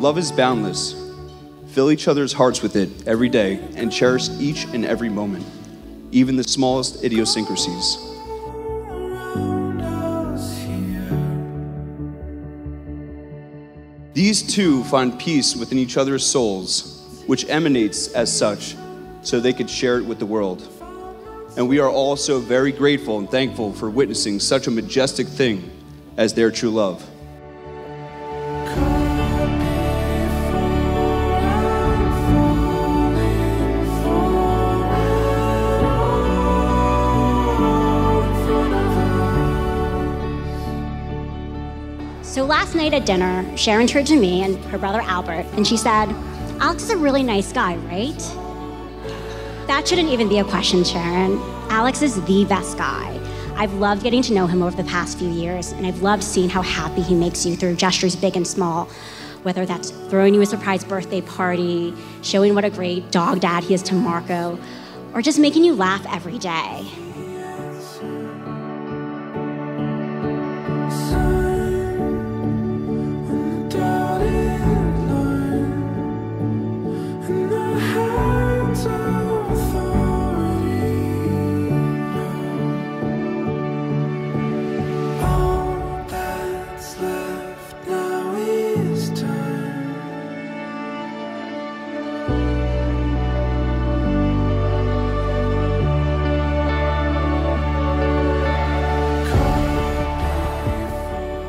Love is boundless. Fill each other's hearts with it every day and cherish each and every moment, even the smallest idiosyncrasies. These two find peace within each other's souls, which emanates as such, so they could share it with the world. And we are all so very grateful and thankful for witnessing such a majestic thing as their true love. So last night at dinner, Sharon turned to me and her brother Albert, and she said, "Alex is a really nice guy, right?" That shouldn't even be a question, Sharon. Alex is the best guy. I've loved getting to know him over the past few years, and I've loved seeing how happy he makes you through gestures big and small, whether that's throwing you a surprise birthday party, showing what a great dog dad he is to Marco, or just making you laugh every day.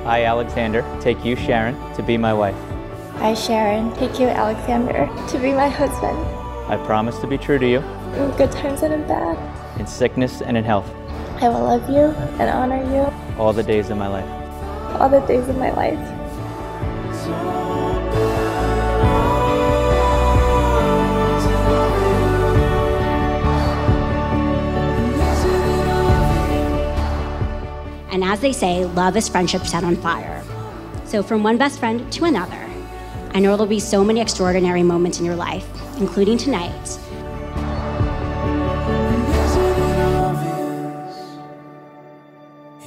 I, Alexander, take you, Sharon, to be my wife. I, Sharon, take you, Alexander, to be my husband. I promise to be true to you, in good times and in bad, in sickness and in health. I will love you and honor you, all the days of my life. All the days of my life. And as they say, love is friendship set on fire. So from one best friend to another, I know there'll be so many extraordinary moments in your life, including tonight.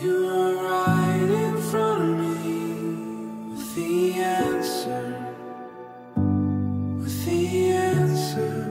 You are right in front of me with the answer, with the answer.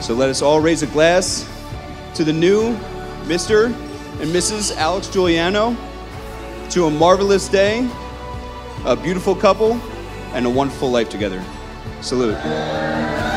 So let us all raise a glass to the new Mr. and Mrs. Alex Giuliano, to a marvelous day, a beautiful couple, and a wonderful life together. Salute.